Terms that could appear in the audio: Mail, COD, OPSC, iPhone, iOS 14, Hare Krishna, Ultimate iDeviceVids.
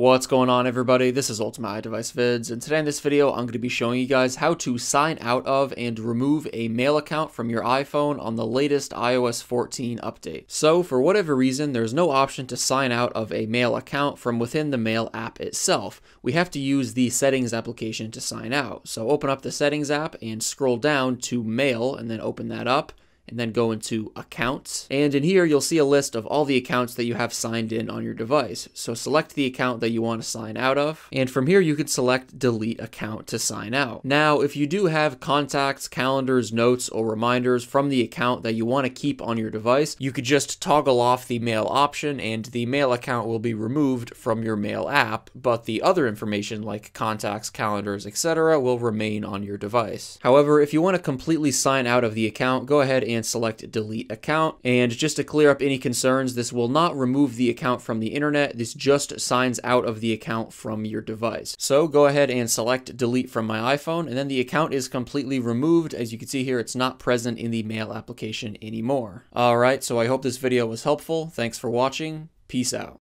What's going on, everybody? This is Ultimate iDeviceVids, and today in this video I'm going to be showing you guys how to sign out of and remove a Mail account from your iPhone on the latest iOS 14 update. So for whatever reason, there's no option to sign out of a Mail account from within the Mail app itself. We have to use the Settings application to sign out. So open up the Settings app and scroll down to Mail and then open that up. And then go into Accounts. And in here, you'll see a list of all the accounts that you have signed in on your device. So select the account that you want to sign out of. And from here, you can select Delete Account to sign out. Now, if you do have contacts, calendars, notes, or reminders from the account that you want to keep on your device, you could just toggle off the Mail option and the Mail account will be removed from your Mail app. But the other information like contacts, calendars, etc. will remain on your device. However, if you want to completely sign out of the account, go ahead and select Delete Account. And just to clear up any concerns, this will not remove the account from the internet. This just signs out of the account from your device. So go ahead and select Delete from my iPhone, and then the account is completely removed. As you can see here, it's not present in the Mail application anymore. All right, so I hope this video was helpful. Thanks for watching. Peace out.